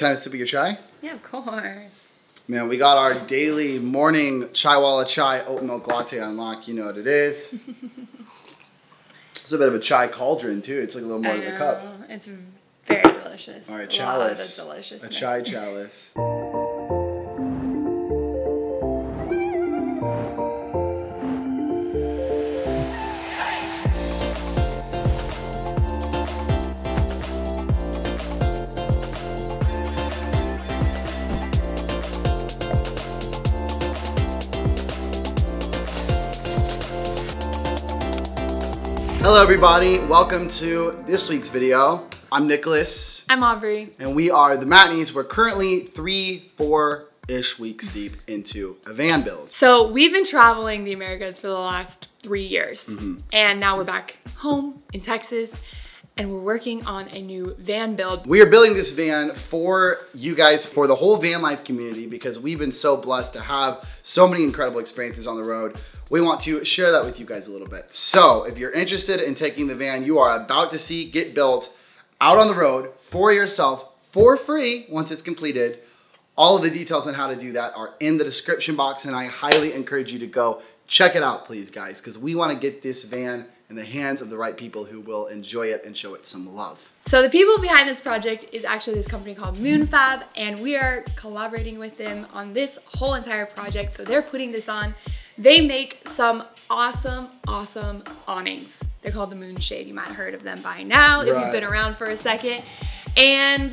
Can I have a sip of your chai? Yeah, of course. Man, we got our daily morning Chaiwala Chai oat milk latte on lock. You know what it is. It's a bit of a chai cauldron too. It's like a little more than a cup. It's very delicious. All right, chalice. A lot of deliciousness. A chai chalice. Hello everybody, welcome to this week's video. I'm Nicholas. I'm Aubrey. And we are the Matneys. We're currently 3-4-ish weeks deep into a van build. So we've been traveling the Americas for the last 3 years. And now we're back home in Texas and we're working on a new van build. We are building this van for you guys, for the whole van life community, because we've been so blessed to have so many incredible experiences on the road. We want to share that with you guys a little bit. So if you're interested in taking the van you are about to see get built out on the road for yourself for free once it's completed, all of the details on how to do that are in the description box, and I highly encourage you to go check it out, please, guys, because we want to get this van in the hands of the right people who will enjoy it and show it some love. So the people behind this project is actually this company called Moon Fab, and we are collaborating with them on this whole entire project. So they're putting this on. They make some awesome, awesome awnings. They're called the Moonshade. You might have heard of them by now if you've been around for a second. And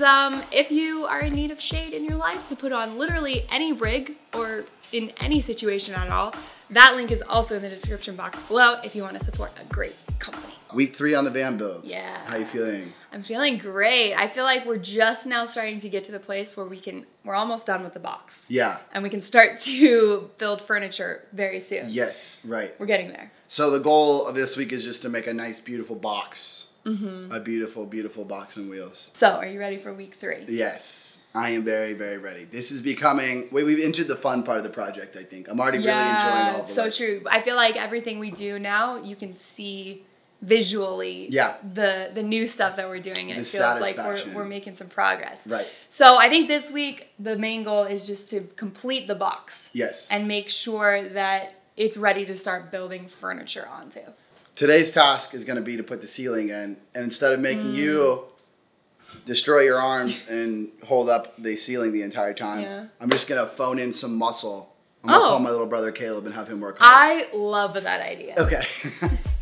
if you are in need of shade in your life to put on literally any rig or in any situation at all, that link is also in the description box below if you want to support a great company. Week 3 on the van builds. Yeah. How are you feeling? I'm feeling great. I feel like we're just now starting to get to the place where we're almost done with the box. Yeah. And we can start to build furniture very soon. Yes, right. We're getting there. So the goal of this week is just to make a nice, beautiful box. A beautiful, beautiful box and wheels. So are you ready for week 3? Yes, I am very, very ready. This is becoming, we've entered the fun part of the project, I think. I'm already really enjoying all of it. So true. I feel like everything we do now, you can see visually the new stuff that we're doing. And it feels like we're making some progress. Right. So I think this week, the main goal is just to complete the box. Yes. And make sure that it's ready to start building furniture onto. Today's task is going to be to put the ceiling in, and instead of making you destroy your arms and hold up the ceiling the entire time, I'm just going to phone in some muscle. I'm going to call my little brother Caleb and have him work on it. I love that idea. Okay.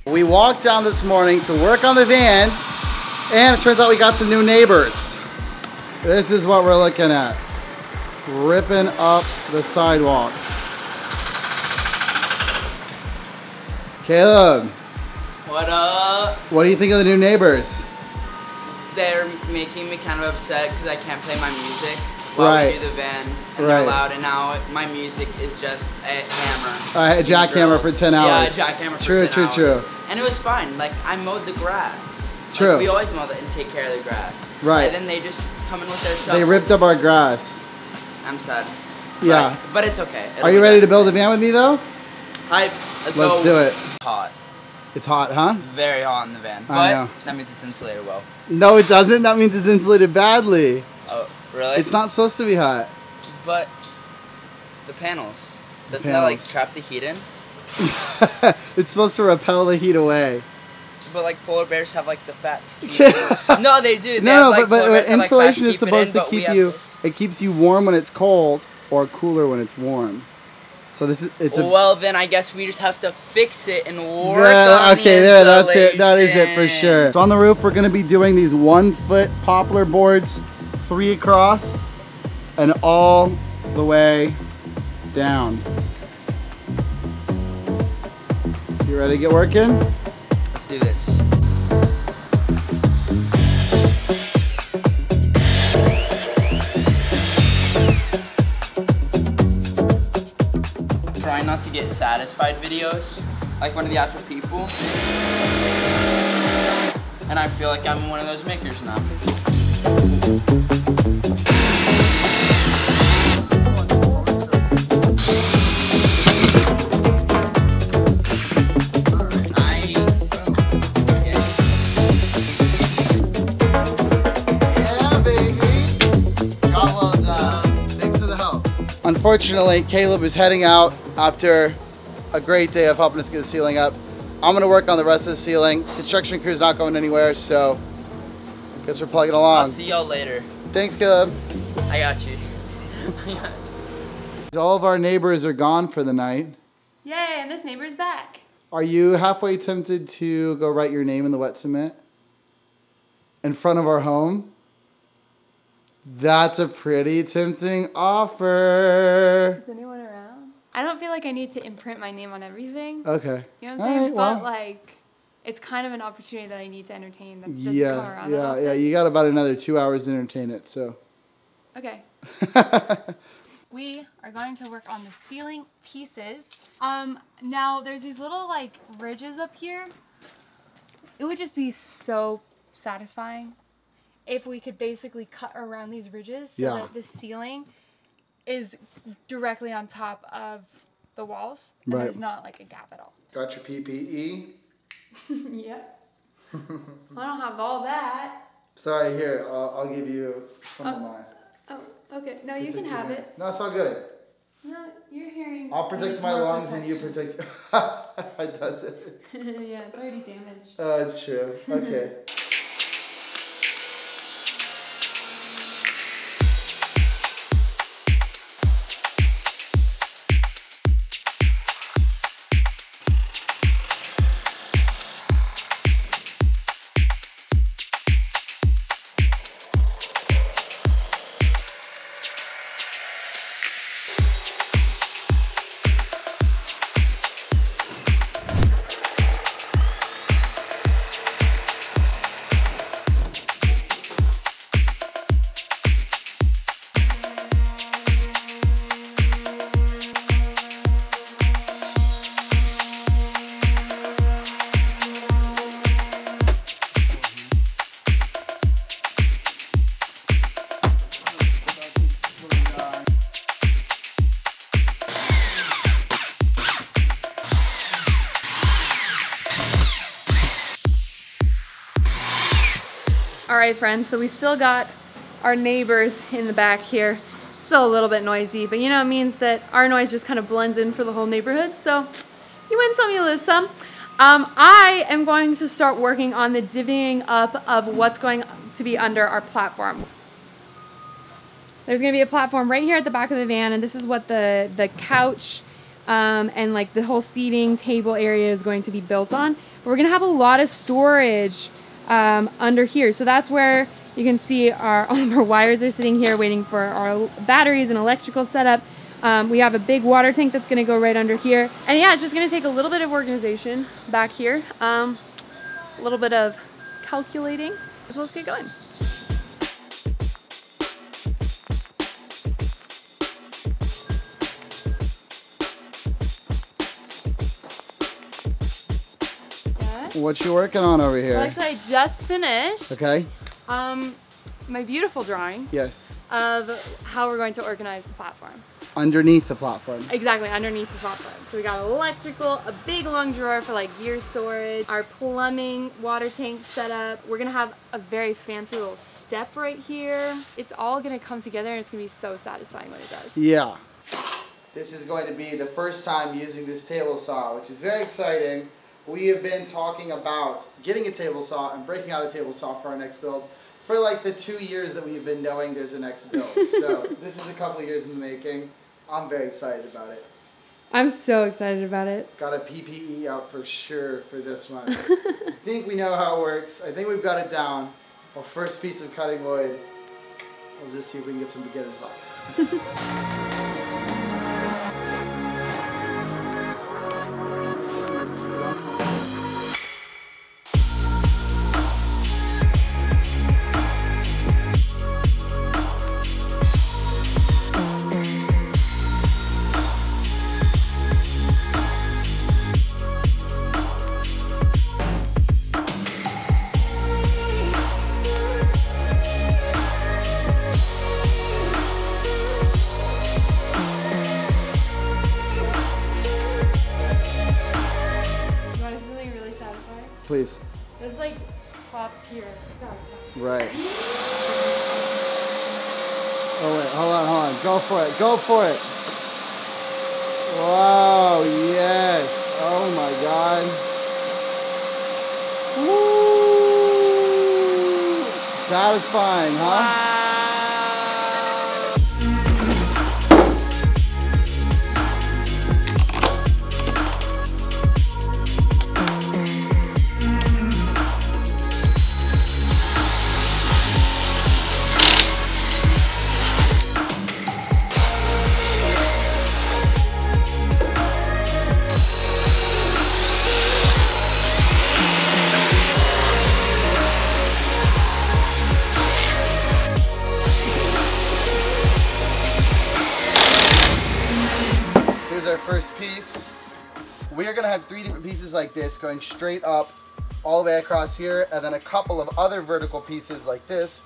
We walked down this morning to work on the van, and it turns out we got some new neighbors. This is what we're looking at. Ripping up the sidewalk. Caleb. What up? What do you think of the new neighbors? They're making me kind of upset because I can't play my music while we do the van. And they're loud, and now my music is just a hammer. A jackhammer for 10 hours. Yeah, a jackhammer for 10 hours. True. And it was fine. Like, I mowed the grass. True. Like, we always mow and take care of the grass. Right. And then they just come in with their shovels. They ripped up our grass. I'm sad. Yeah. But it's okay. Are you ready to build a van with me, though? Let's do it. Hot. It's hot, huh? Very hot in the van. But I know. That means it's insulated well. No, it doesn't. That means it's insulated badly. Oh, really? It's not supposed to be hot. But the panels. Doesn't that like trap the heat in? It's supposed to repel the heat away. But like polar bears have like the fat to keep it. No, they do. They but insulation is supposed to keep you, it keeps you warm when it's cold or cooler when it's warm. So this is, well, then I guess we just have to fix it and work on the insulation. That's it. That is it for sure. So on the roof, we're going to be doing these 1-foot poplar boards, 3 across and all the way down. You ready to get working? Let's do this. Not to get satisfied videos, like one of the actual people, and I feel like I'm one of those makers now. Nice. Yeah, baby. Unfortunately, Caleb is heading out after a great day of helping us get the ceiling up. I'm gonna work on the rest of the ceiling. Construction crew's not going anywhere, so I guess we're plugging along. I'll see y'all later. Thanks, Caleb. I got you. All of our neighbors are gone for the night. Yay, and this neighbor's back. Are you halfway tempted to go write your name in the wet cement in front of our home? That's a pretty tempting offer. Is anyone around? I don't feel like I need to imprint my name on everything. Okay. You know what I'm saying? Right, but well, like, it's kind of an opportunity that I need to entertain that doesn't come around that often. Yeah, you got about another 2 hours to entertain it, so. Okay. We are going to work on the ceiling pieces. Now there's these little like ridges up here. It would just be so satisfying if we could basically cut around these ridges so that the ceiling is directly on top of the walls and there's not like a gap at all. Got your PPE? Yeah. I don't have all that. Sorry, here, I'll give you some of mine. Oh. Okay, no, you can have it. No, it's all good. No, you're hearing. I'll protect my lungs and you protect. It does it. Yeah, it's already damaged. Oh, it's true. Okay. All right, friends, so we still got our neighbors in the back here. Still a little bit noisy, but you know, it means that our noise just kind of blends in for the whole neighborhood. So you win some, you lose some. I am going to start working on the divvying up of what's going to be under our platform. There's gonna be a platform right here at the back of the van, and this is what the couch and like the whole seating table area is going to be built on. We're gonna have a lot of storage under here. So that's where you can see all of our wires are sitting here waiting for our batteries and electrical setup. We have a big water tank that's going to go right under here. And yeah, it's just going to take a little bit of organization back here. A little bit of calculating. So let's get going. What you working on over here? Well, actually, I just finished. Okay. My beautiful drawing. Yes. Of how we're going to organize the platform. Underneath the platform. Exactly, underneath the platform. So we got electrical, a big long drawer for like gear storage, our plumbing, water tank setup. We're gonna have a very fancy little step right here. It's all gonna come together and it's gonna be so satisfying when it does. Yeah. This is going to be the first time using this table saw, which is very exciting. We have been talking about getting a table saw and breaking out a table saw for our next build for like the 2 years that we've been knowing there's a next build. So this is a couple years in the making. I'm very excited about it. I'm so excited about it. Got a PPE out for sure for this one. I think we know how it works. I think we've got it down. Our first piece of cutting wood. We'll just see if we can get some beginners off. Please. It's like top tier. Right. Oh wait, hold on. Go for it. Wow, yes. Oh my God. Woo! Satisfying, huh? Wow. First piece, we are gonna have three different pieces like this going straight up all the way across here, and then a couple of other vertical pieces like this,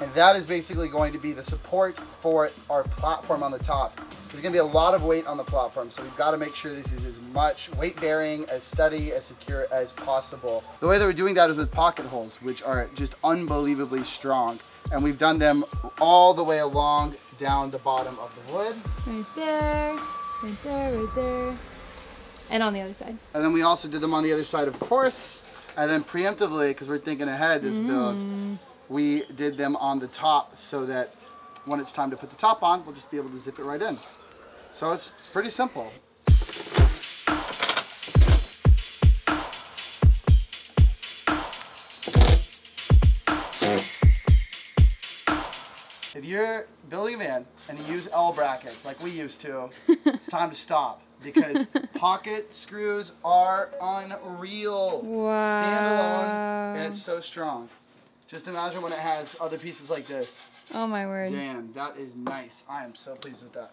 and that is basically going to be the support for our platform on the top. There's gonna be a lot of weight on the platform, so we've got to make sure this is as much weight bearing, as steady, as secure as possible. The way that we're doing that is with pocket holes, which are just unbelievably strong, and we've done them all the way along down the bottom of the wood. Right there. And on the other side. And then we also did them on the other side, of course. And then preemptively, because we're thinking ahead this build, we did them on the top so that when it's time to put the top on, we'll just be able to zip it right in. So it's pretty simple. If you're building a van and you use L brackets like we used to, it's time to stop, because pocket screws are unreal. Wow. Standalone, and it's so strong. Just imagine when it has other pieces like this. Oh my word. Damn, that is nice. I am so pleased with that.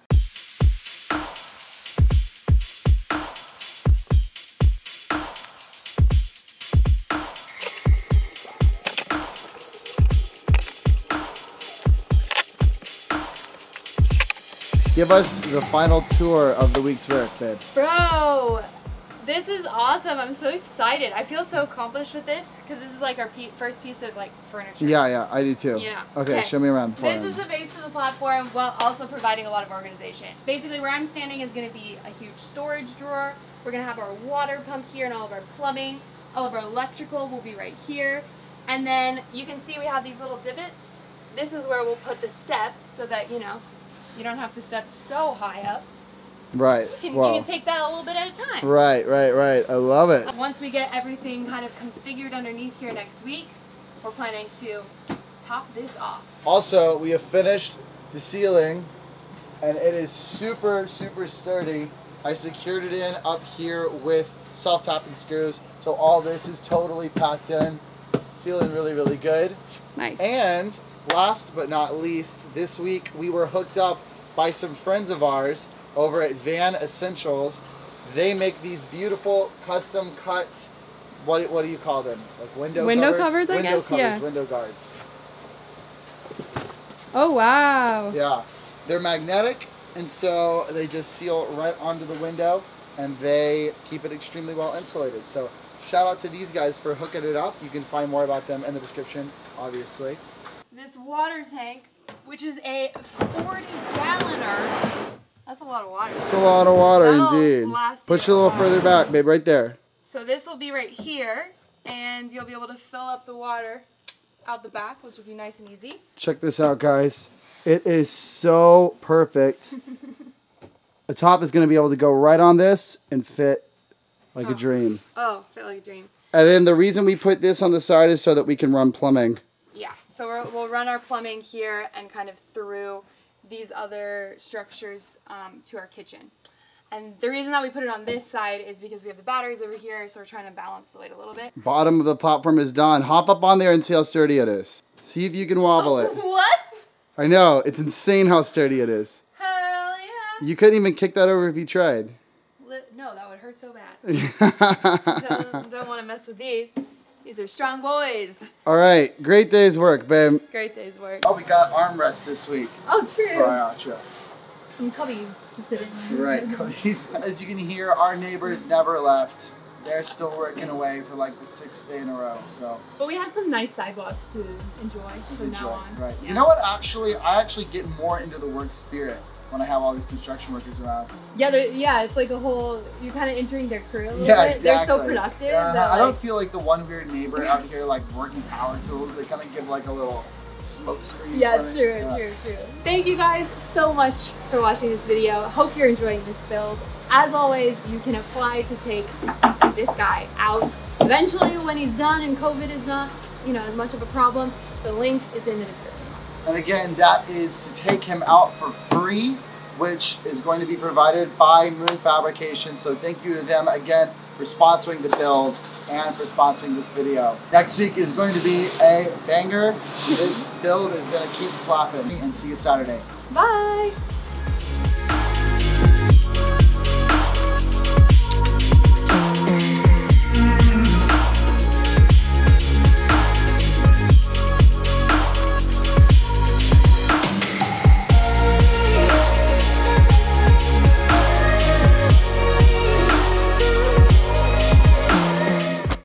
Give us the final tour of the week's work, babe. Bro, this is awesome. I'm so excited. I feel so accomplished with this, because this is like our first piece of like furniture. Yeah, I do too. Yeah. Okay. Show me around. This is the base of the platform, while also providing a lot of organization. Basically, where I'm standing is going to be a huge storage drawer. We're going to have our water pump here, and all of our plumbing, all of our electrical will be right here. And then you can see we have these little divots. This is where we'll put the step so that, you know, you don't have to step so high up. Right. You can take that a little bit at a time. Right. I love it. Once we get everything kind of configured underneath here next week, we're planning to top this off. Also, we have finished the ceiling, and it is super, super sturdy. I secured it in up here with self-tapping screws, so all this is totally packed in. Feeling really, really good. Nice. And last but not least, this week we were hooked up by some friends of ours over at Van Essentials. They make these beautiful custom cut, what do you call them? Like window guards. Oh wow. Yeah. They're magnetic, and so they just seal right onto the window, and they keep it extremely well insulated. So shout out to these guys for hooking it up. You can find more about them in the description, obviously. This water tank, which is a 40-galloner. That's a lot of water. It's a lot of water, indeed. Push it a little further back, babe, right there. So this will be right here, and you'll be able to fill up the water out the back, which will be nice and easy. Check this out, guys. It is so perfect. The top is going to be able to go right on this and fit like a dream. Oh, fit like a dream. And then the reason we put this on the side is so that we can run plumbing. Yeah, so we'll run our plumbing here and kind of through these other structures to our kitchen. And the reason that we put it on this side is because we have the batteries over here, so we're trying to balance the weight a little bit. Bottom of the platform is done. Hop up on there and see how sturdy it is. See if you can wobble it. What? I know, it's insane how sturdy it is. Hell yeah. You couldn't even kick that over if you tried. No, that would hurt so bad. Don't want to mess with these. These are strong boys. All right, great day's work, babe. Great day's work. Oh, we got armrests this week. Oh, true. For our outro. Some cubbies to sit in. Right, cubbies. As you can hear, our neighbors never left. they're still working away for like the 6th day in a row, so. But we have some nice sidewalks to enjoy from now on. Right. Yeah. You know what, actually, I actually get more into the work spirit when I have all these construction workers around. Yeah, yeah, it's like a whole, you're kind of entering their career a little bit. Exactly. They're so productive. That, like, I don't feel like the one weird neighbor out here like working power tools. They kind of give like a little smoke screen. Yeah, true. Thank you guys so much for watching this video. Hope you're enjoying this build. As always, you can apply to take this guy out. Eventually, when he's done and COVID is not, you know, as much of a problem, the link is in the description. And again, that is to take him out for free, which is going to be provided by Moon Fabrication. So thank you to them again for sponsoring the build and for sponsoring this video. Next week is going to be a banger. This build is going to keep slapping. And see you Saturday. Bye.